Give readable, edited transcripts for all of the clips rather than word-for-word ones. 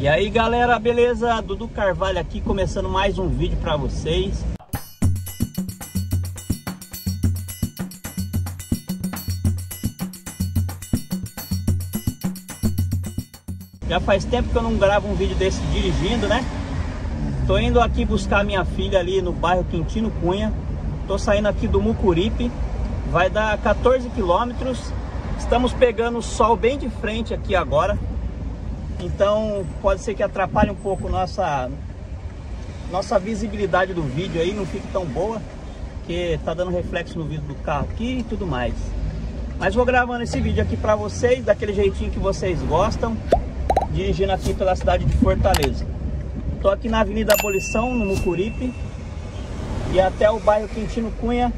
E aí galera, beleza? Dudu Carvalho aqui, começando mais um vídeo pra vocês. Já faz tempo que eu não gravo um vídeo desse dirigindo, né? Tô indo aqui buscar minha filha ali no bairro Quintino Cunha. Tô saindo aqui do Mucuripe, vai dar 14 quilômetros. Estamos pegando o sol bem de frente aqui agora. Então pode ser que atrapalhe um pouco nossa visibilidade do vídeo aí, não fique tão boa, porque tá dando reflexo no vidro do carro aqui e tudo mais. Mas vou gravando esse vídeo aqui pra vocês, daquele jeitinho que vocês gostam, dirigindo aqui pela cidade de Fortaleza. Tô aqui na Avenida Abolição, no Mucuripe, e até o bairro Quintino Cunha,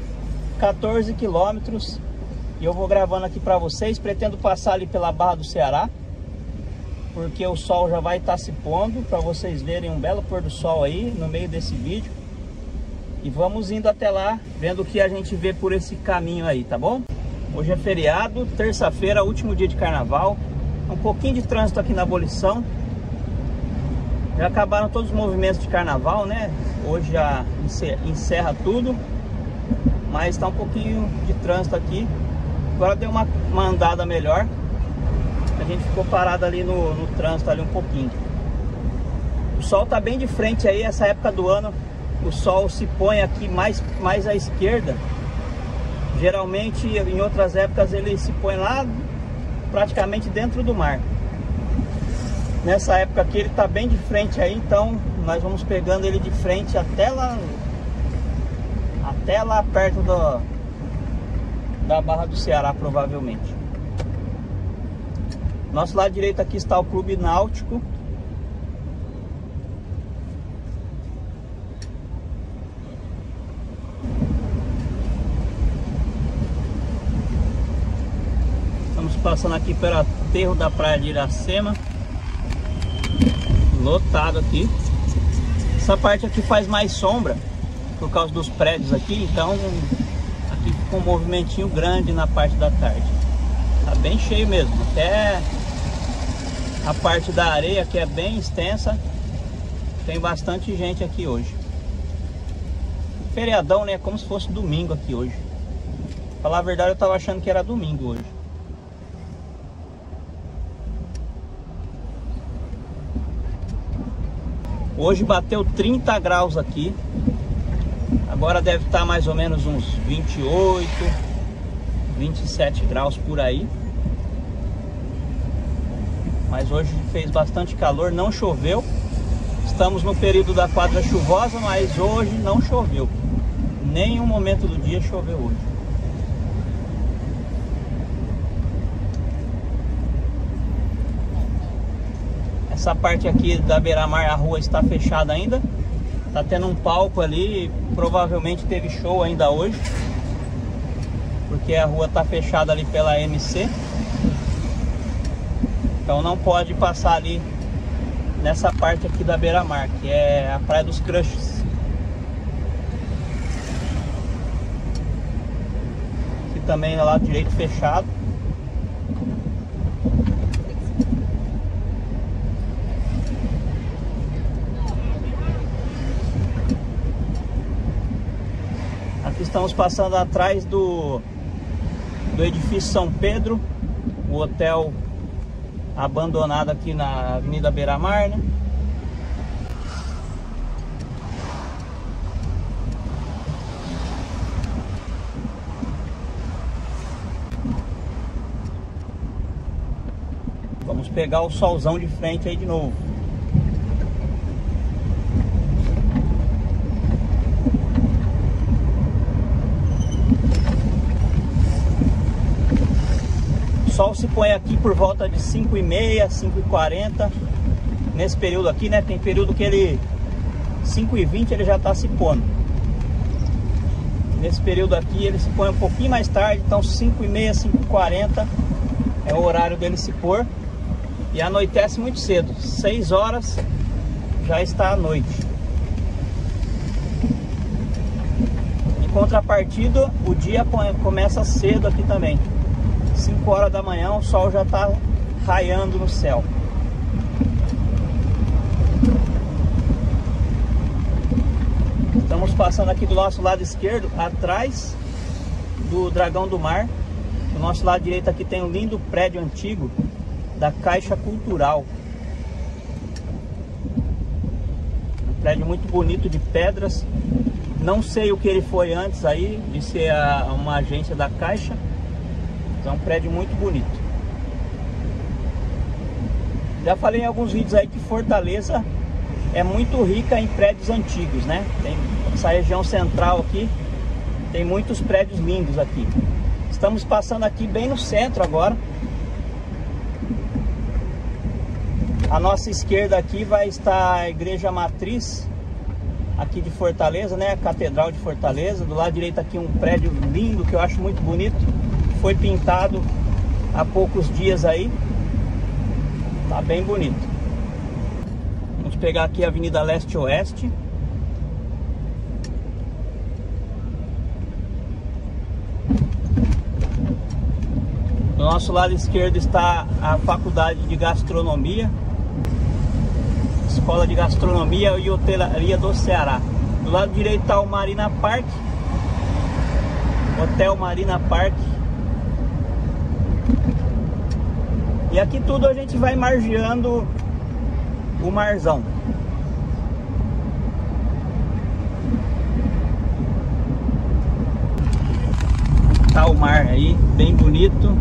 14 quilômetros. E eu vou gravando aqui pra vocês, pretendo passar ali pela Barra do Ceará, porque o sol já vai estar se pondo, para vocês verem um belo pôr do sol aí no meio desse vídeo. E vamos indo até lá, vendo o que a gente vê por esse caminho aí, tá bom? Hoje é feriado, terça-feira, último dia de carnaval. Um pouquinho de trânsito aqui na Abolição. Já acabaram todos os movimentos de carnaval, né? Hoje já encerra tudo, mas tá um pouquinho de trânsito aqui. Agora deu uma andada melhor. A gente ficou parado ali no trânsito ali um pouquinho. O sol tá bem de frente aí, essa época do ano o sol se põe aqui mais à esquerda. Geralmente em outras épocas ele se põe lá praticamente dentro do mar. Nessa época aqui ele tá bem de frente aí, então nós vamos pegando ele de frente até lá perto da Barra do Ceará, provavelmente. Nosso lado direito aqui está o Clube Náutico. Estamos passando aqui pelo aterro da Praia de Iracema. Lotado aqui. Essa parte aqui faz mais sombra por causa dos prédios aqui, então aqui fica um movimentinho grande na parte da tarde. Tá bem cheio mesmo, até a parte da areia, que é bem extensa, tem bastante gente aqui hoje. Feriadão, né? Como se fosse domingo aqui hoje. Pra falar a verdade, eu tava achando que era domingo hoje. Hoje bateu 30 graus aqui. Agora deve estar mais ou menos uns 28, 27 graus por aí. Mas hoje fez bastante calor, não choveu. Estamos no período da quadra chuvosa, mas hoje não choveu. Nenhum momento do dia choveu hoje. Essa parte aqui da Beira-Mar, a rua está fechada ainda. Tá tendo um palco ali, provavelmente teve show ainda hoje, porque a rua tá fechada ali pela MC. Então não pode passar ali nessa parte aqui da Beira-Mar, que é a Praia dos Crushes. Aqui também é lado direito fechado. Aqui estamos passando atrás do edifício São Pedro, o hotel abandonado aqui na Avenida Beira-Mar, né? Vamos pegar o solzão de frente aí de novo. O sol se põe aqui por volta de 5h30, 5h40. Nesse período aqui, né? Tem período que ele 5h20 ele já está se pondo. Nesse período aqui ele se põe um pouquinho mais tarde, então 5h30, 5h40 é o horário dele se pôr. E anoitece muito cedo, 6 horas já está à noite. Em contrapartida, o dia começa cedo aqui também. 5 horas da manhã o sol já está raiando no céu. Passando aqui do nosso lado esquerdo, atrás do Dragão do Mar. Do nosso lado direito aqui tem um lindo prédio antigo da Caixa Cultural. Um prédio muito bonito de pedras. Não sei o que ele foi antes aí de ser uma agência da Caixa. Então é um prédio muito bonito. Já falei em alguns vídeos aí que Fortaleza é muito rica em prédios antigos, né? Tem essa região central aqui, tem muitos prédios lindos aqui. Estamos passando aqui bem no centro agora. À nossa esquerda aqui vai estar a Igreja Matriz aqui de Fortaleza, né? A Catedral de Fortaleza. Do lado direito aqui um prédio lindo que eu acho muito bonito. Foi pintado há poucos dias aí. Tá bem bonito. Vamos pegar aqui a Avenida Leste-Oeste. Do nosso lado esquerdo está a Faculdade de Gastronomia, Escola de Gastronomia e Hotelaria do Ceará. Do lado direito está o Marina Park Hotel, Marina Park. E aqui tudo a gente vai margeando o marzão. Tá o mar aí, bem bonito.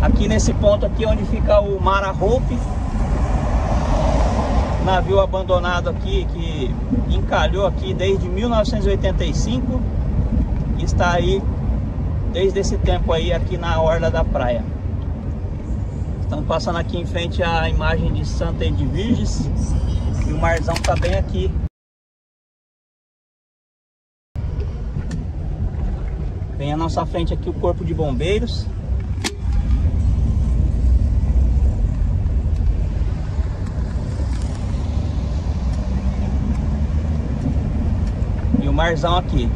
Aqui nesse ponto aqui onde fica o Mara Roupe, navio abandonado aqui que encalhou aqui desde 1985 e está aí desde esse tempo aí aqui na orla da praia. Estamos passando aqui em frente à imagem de Santa Edivirges e o marzão está bem aqui. Vem à nossa frente aqui o Corpo de Bombeiros. E o marzão aqui.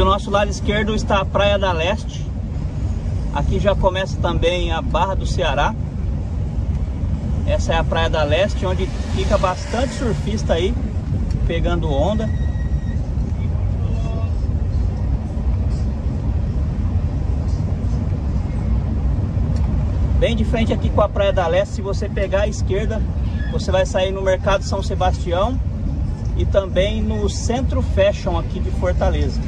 Do nosso lado esquerdo está a Praia da Leste. Aqui já começa também a Barra do Ceará. Essa é a Praia da Leste, onde fica bastante surfista aí, pegando onda. Bem de frente aqui com a Praia da Leste, se você pegar à esquerda, você vai sair no Mercado São Sebastião e também no Centro Fashion aqui de Fortaleza.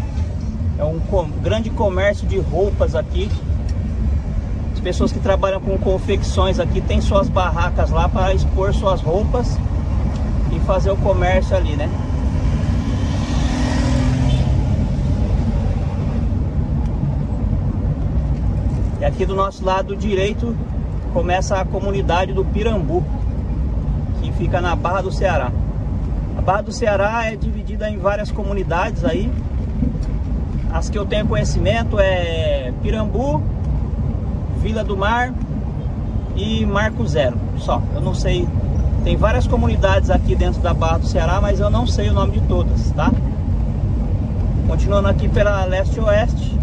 É um grande comércio de roupas aqui. As pessoas que trabalham com confecções aqui têm suas barracas lá para expor suas roupas e fazer o comércio ali, né? E aqui do nosso lado direito começa a comunidade do Pirambu, que fica na Barra do Ceará. A Barra do Ceará é dividida em várias comunidades aí. As que eu tenho conhecimento é Pirambu, Vila do Mar e Marco Zero. Só, eu não sei. Tem várias comunidades aqui dentro da Barra do Ceará, mas eu não sei o nome de todas, tá? Continuando aqui pela Leste-Oeste.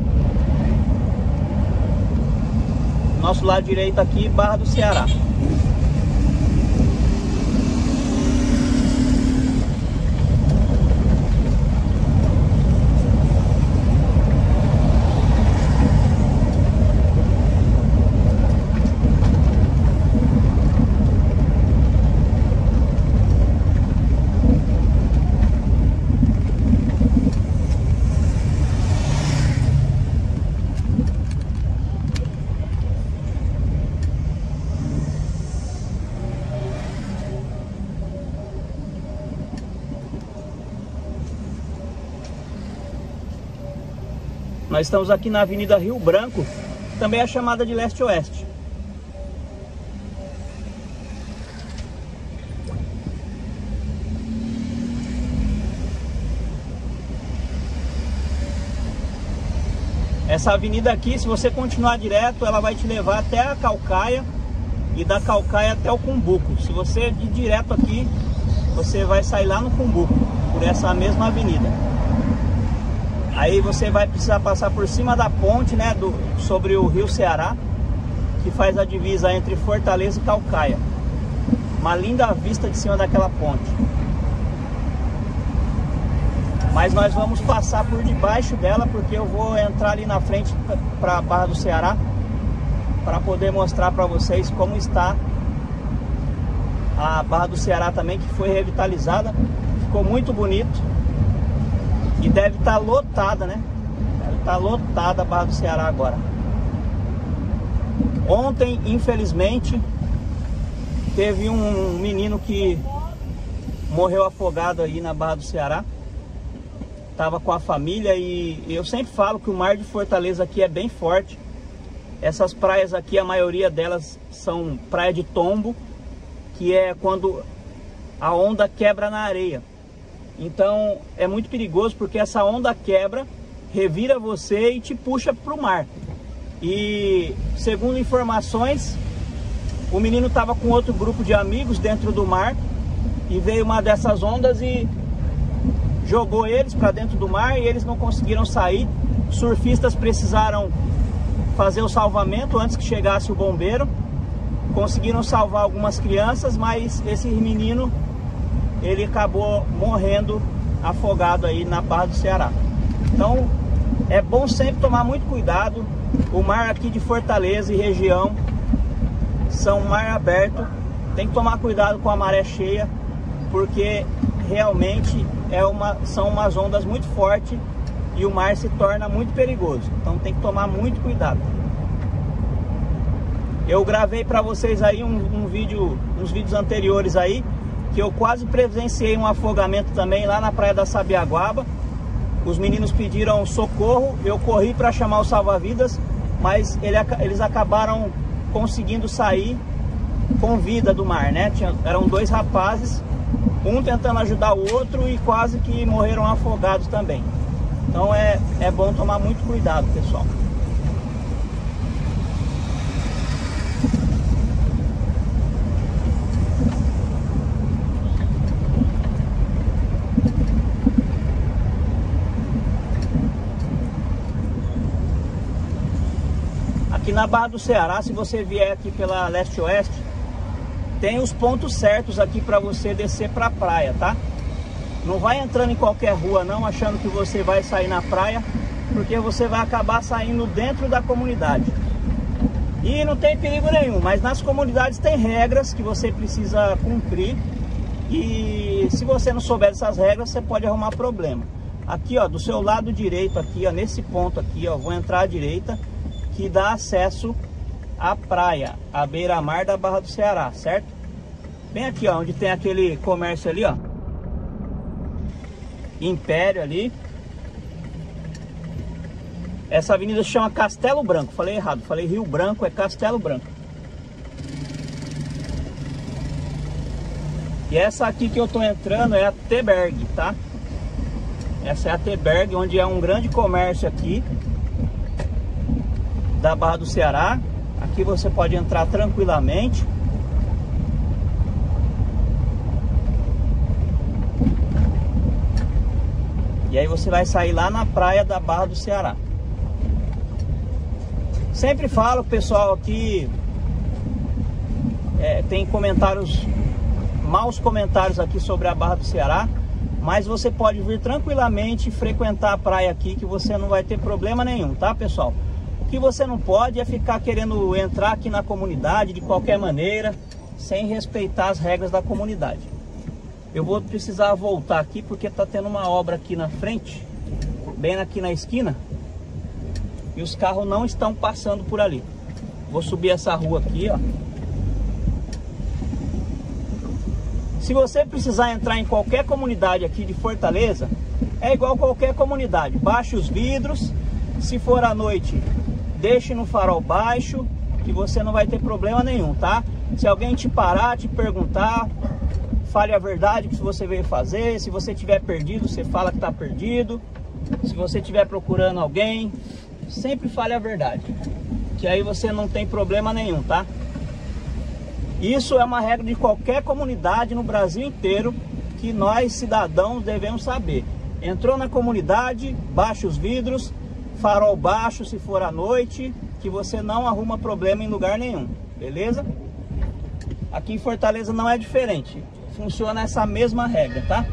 Nosso lado direito aqui, Barra do Ceará. Nós estamos aqui na Avenida Rio Branco, também é chamada de Leste-Oeste. Essa avenida aqui, se você continuar direto, ela vai te levar até a Caucaia e da Caucaia até o Cumbuco. Se você ir direto aqui, você vai sair lá no Cumbuco, por essa mesma avenida. Aí você vai precisar passar por cima da ponte, né, sobre o Rio Ceará, que faz a divisa entre Fortaleza e Caucaia. Uma linda vista de cima daquela ponte. Mas nós vamos passar por debaixo dela, porque eu vou entrar ali na frente para a Barra do Ceará para poder mostrar para vocês como está a Barra do Ceará também, que foi revitalizada. Ficou muito bonito e deve estar lotada, né? Deve estar lotada a Barra do Ceará agora. Ontem, infelizmente, teve um menino que morreu afogado aí na Barra do Ceará. Estava com a família, e eu sempre falo que o mar de Fortaleza aqui é bem forte. Essas praias aqui, a maioria delas são praia de tombo, que é quando a onda quebra na areia. Então é muito perigoso, porque essa onda quebra, revira você e te puxa para o mar. E segundo informações, o menino estava com outro grupo de amigos dentro do mar e veio uma dessas ondas e jogou eles para dentro do mar, e eles não conseguiram sair. Surfistas precisaram fazer o salvamento antes que chegasse o bombeiro. Conseguiram salvar algumas crianças, mas esse menino, ele acabou morrendo afogado aí na Barra do Ceará. Então é bom sempre tomar muito cuidado. O mar aqui de Fortaleza e região são mar aberto. Tem que tomar cuidado com a maré cheia, porque realmente são umas ondas muito fortes e o mar se torna muito perigoso. Então tem que tomar muito cuidado. Eu gravei para vocês aí uns vídeos anteriores aí, que eu quase presenciei um afogamento também lá na praia da Sabiaguaba. Os meninos pediram socorro, eu corri para chamar o salva-vidas, mas eles acabaram conseguindo sair com vida do mar, né? Eram dois rapazes, um tentando ajudar o outro, e quase que morreram afogados também. Então é bom tomar muito cuidado, pessoal. Aqui na Barra do Ceará, se você vier aqui pela Leste-Oeste, tem os pontos certos aqui para você descer para a praia, tá? Não vai entrando em qualquer rua não, achando que você vai sair na praia, porque você vai acabar saindo dentro da comunidade. E não tem perigo nenhum, mas nas comunidades tem regras que você precisa cumprir, e se você não souber dessas regras, você pode arrumar problema. Aqui, ó, do seu lado direito aqui, ó, nesse ponto aqui, ó, vou entrar à direita, que dá acesso a praia, a beira-mar da Barra do Ceará, certo? Bem aqui, ó, onde tem aquele comércio ali, ó, Império ali. Essa avenida se chama Castelo Branco. Falei errado, falei Rio Branco, é Castelo Branco. E essa aqui que eu tô entrando é a Teberg, tá? Essa é a Teberg, onde é um grande comércio aqui da Barra do Ceará. Aqui você pode entrar tranquilamente. E aí você vai sair lá na praia da Barra do Ceará. Sempre falo, pessoal, aqui tem comentários, maus comentários aqui sobre a Barra do Ceará, mas você pode vir tranquilamente frequentar a praia aqui, que você não vai ter problema nenhum, tá, pessoal? O que você não pode é ficar querendo entrar aqui na comunidade de qualquer maneira, sem respeitar as regras da comunidade. Eu vou precisar voltar aqui, porque tá tendo uma obra aqui na frente, bem aqui na esquina, e os carros não estão passando por ali. Vou subir essa rua aqui, ó. Se você precisar entrar em qualquer comunidade aqui de Fortaleza, é igual qualquer comunidade. Baixa os vidros, Se for à noite, deixe no farol baixo, que você não vai ter problema nenhum, tá? Se alguém te parar, te perguntar, fale a verdade que você veio fazer. Se você tiver perdido, você fala que tá perdido. Se você tiver procurando alguém, sempre fale a verdade, que aí você não tem problema nenhum, tá? Isso é uma regra de qualquer comunidade no Brasil inteiro, que nós cidadãos devemos saber. Entrou na comunidade, baixa os vidros, farol baixo se for à noite, que você não arruma problema em lugar nenhum, beleza? Aqui em Fortaleza não é diferente, funciona essa mesma regra, tá?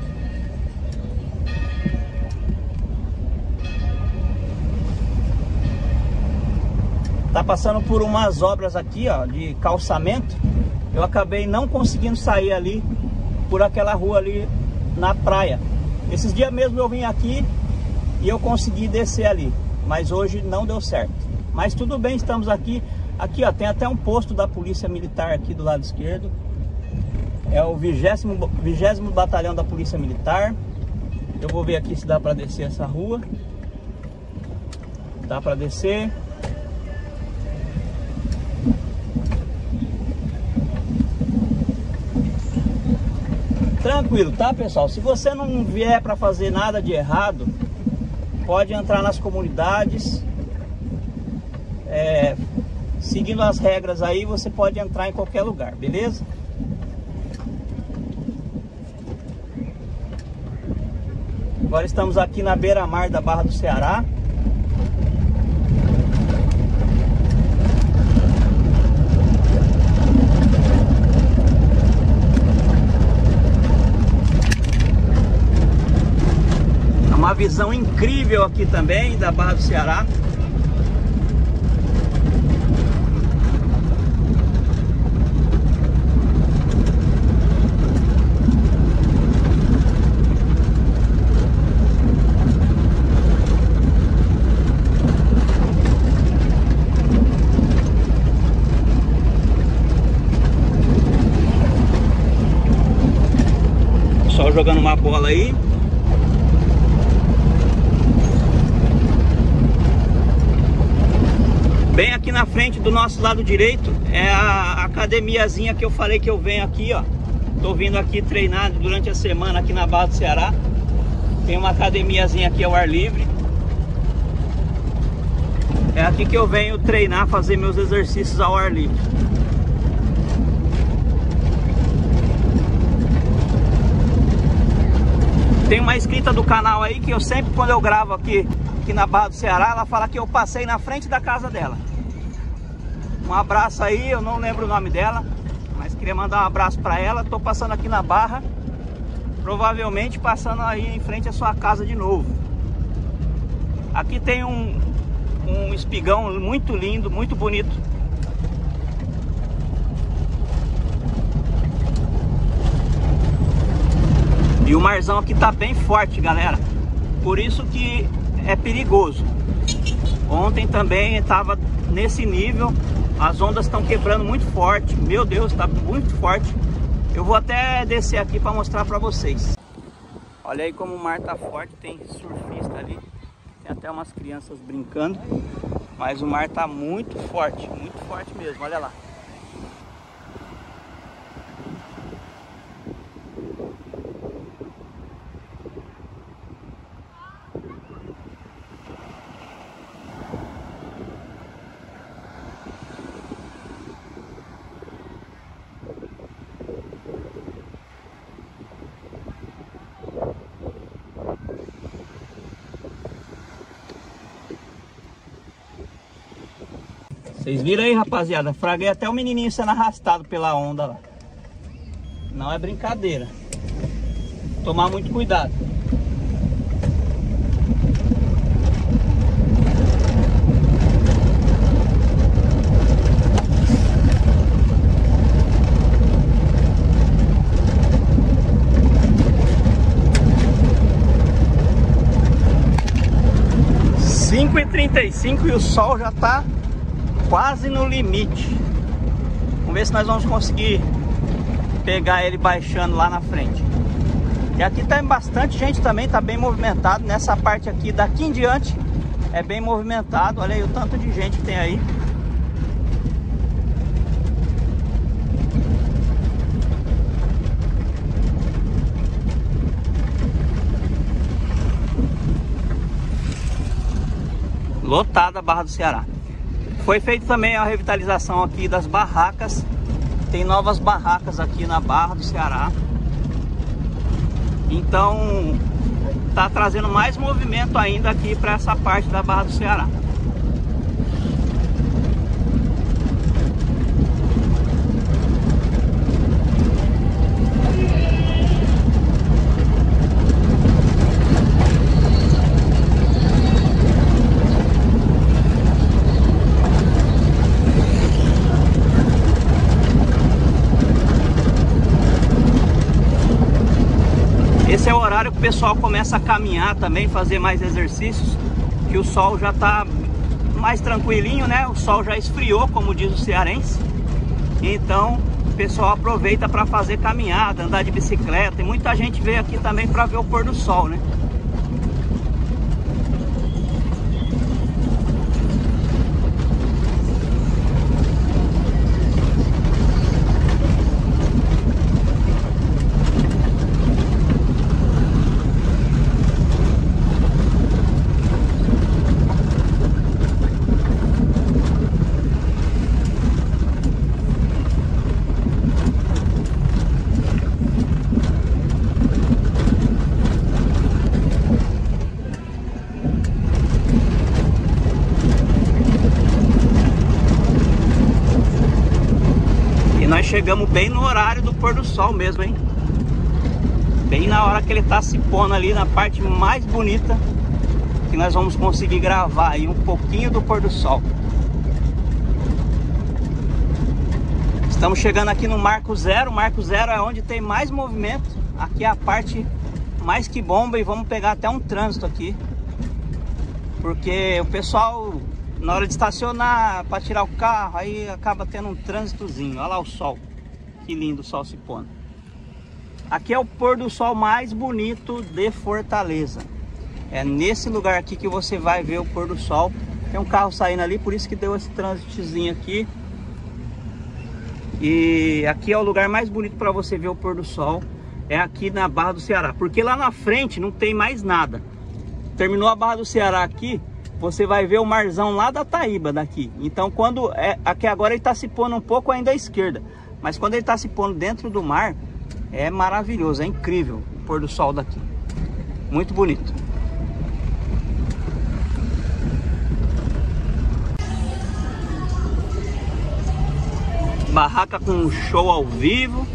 Tá passando por umas obras aqui, ó, de calçamento. Eu acabei não conseguindo sair ali por aquela rua ali na praia. Esses dias mesmo eu vim aqui e eu consegui descer ali, mas hoje não deu certo. Mas tudo bem, estamos aqui. Aqui, ó, tem até um posto da Polícia Militar aqui do lado esquerdo. É o 20º Batalhão da Polícia Militar. Eu vou ver aqui se dá para descer essa rua. Dá para descer. Tranquilo, tá, pessoal? Se você não vier para fazer nada de errado, pode entrar nas comunidades, seguindo as regras aí, você pode entrar em qualquer lugar, beleza? Agora estamos aqui na beira-mar da Barra do Ceará. Uma visão incrível aqui também da Barra do Ceará. O pessoal jogando uma bola aí. Bem aqui na frente do nosso lado direito é a academiazinha que eu falei que eu venho aqui, ó. Tô vindo aqui treinar durante a semana aqui na Barra do Ceará. Tem uma academiazinha aqui ao ar livre. É aqui que eu venho treinar, fazer meus exercícios ao ar livre. Tem uma inscrita do canal aí que eu sempre, quando eu gravo aqui na Barra do Ceará, ela fala que eu passei na frente da casa dela. Um abraço aí, eu não lembro o nome dela, mas queria mandar um abraço pra ela. Tô passando aqui na Barra, provavelmente passando aí em frente à sua casa de novo. Aqui tem um espigão muito lindo, muito bonito. E o marzão aqui tá bem forte, galera. Por isso que é perigoso. Ontem também estava nesse nível. As ondas estão quebrando muito forte. Meu Deus, tá muito forte. Eu vou até descer aqui para mostrar para vocês. Olha aí como o mar tá forte. Tem surfista ali. Tem até umas crianças brincando. Mas o mar tá muito forte. Muito forte mesmo, olha lá. Vocês viram aí, rapaziada? Fraguei até o menininho sendo arrastado pela onda lá. Não é brincadeira. Tomar muito cuidado. E 35 e o sol já tá quase no limite. Vamos ver se nós vamos conseguir pegar ele baixando lá na frente. E aqui tem bastante gente também, tá bem movimentado. Nessa parte aqui, daqui em diante é bem movimentado. Olha aí o tanto de gente que tem aí. Lotada a Barra do Ceará. Foi feita também a revitalização aqui das barracas. Tem novas barracas aqui na Barra do Ceará. Então tá trazendo mais movimento ainda aqui para essa parte da Barra do Ceará. Esse é o horário que o pessoal começa a caminhar também, fazer mais exercícios, que o sol já tá mais tranquilinho, né? O sol já esfriou, como diz o cearense. Então, o pessoal aproveita para fazer caminhada, andar de bicicleta. E muita gente veio aqui também para ver o pôr do sol, né? Chegamos bem no horário do pôr do sol mesmo, hein? Bem na hora que ele tá se pondo ali, na parte mais bonita, que nós vamos conseguir gravar aí um pouquinho do pôr do sol. Estamos chegando aqui no Marco Zero. O Marco Zero é onde tem mais movimento. Aqui é a parte mais que bomba e vamos pegar até um trânsito aqui, porque o pessoal, na hora de estacionar, para tirar o carro, aí acaba tendo um trânsitozinho. Olha lá o sol. Que lindo o sol se pondo. Aqui é o pôr do sol mais bonito de Fortaleza. É nesse lugar aqui que você vai ver o pôr do sol. Tem um carro saindo ali, por isso que deu esse trânsitozinho aqui. E aqui é o lugar mais bonito para você ver o pôr do sol. É aqui na Barra do Ceará. Porque lá na frente não tem mais nada. Terminou a Barra do Ceará aqui, você vai ver o marzão lá da Taíba daqui. Então quando é aqui agora, ele está se pondo um pouco ainda à esquerda, mas quando ele está se pondo dentro do mar, é maravilhoso, é incrível o pôr do sol daqui, muito bonito. Barraca com show ao vivo.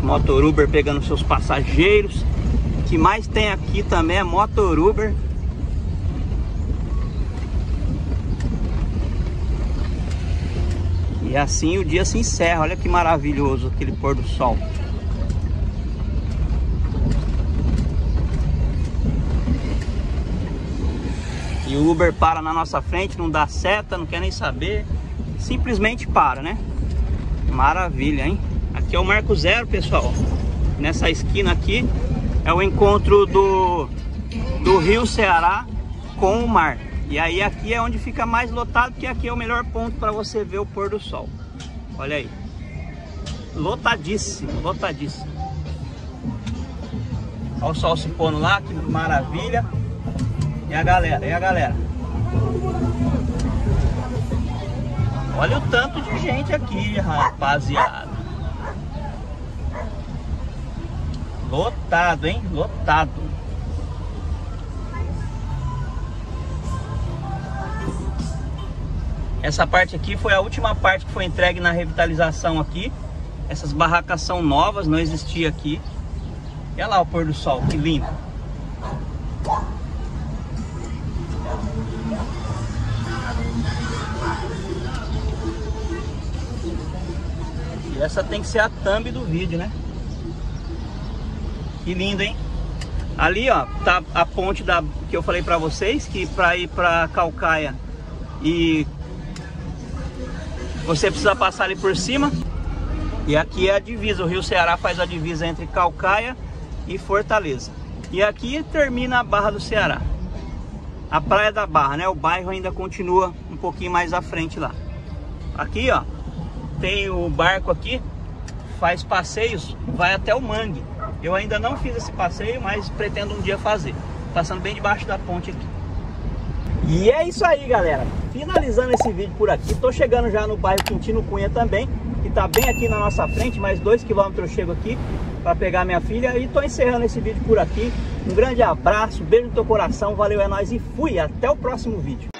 Motor Uber pegando seus passageiros. O que mais tem aqui também é motor Uber. E assim o dia se encerra. Olha que maravilhoso aquele pôr do sol. E o Uber para na nossa frente, não dá seta, não quer nem saber, simplesmente para, né? Maravilha, hein? Aqui é o Marco Zero, pessoal. Nessa esquina aqui é o encontro do Rio Ceará com o mar. E aí aqui é onde fica mais lotado, porque aqui é o melhor ponto para você ver o pôr do sol. Olha aí. Lotadíssimo, lotadíssimo. Olha o sol se pondo lá, que maravilha. E a galera, e a galera. Olha o tanto de gente aqui, rapaziada. Lotado, hein? Lotado. Essa parte aqui foi a última parte que foi entregue na revitalização aqui. Essas barracas são novas, não existia aqui. Olha lá o pôr do sol, que lindo. E essa tem que ser a thumb do vídeo, né? Que lindo, hein? Ali, ó, tá a ponte que eu falei pra vocês, que pra ir pra Caucaia e você precisa passar ali por cima. E aqui é a divisa, o Rio Ceará faz a divisa entre Caucaia e Fortaleza. E aqui termina a Barra do Ceará. A Praia da Barra, né? O bairro ainda continua um pouquinho mais à frente lá. Aqui, ó, tem o barco aqui, faz passeios, vai até o mangue. Eu ainda não fiz esse passeio, mas pretendo um dia fazer. Passando bem debaixo da ponte aqui. E é isso aí, galera. Finalizando esse vídeo por aqui. Tô chegando já no bairro Quintino Cunha também, que tá bem aqui na nossa frente. Mais 2 quilômetros eu chego aqui para pegar minha filha. E tô encerrando esse vídeo por aqui. Um grande abraço, beijo no teu coração. Valeu, é nóis e fui. Até o próximo vídeo.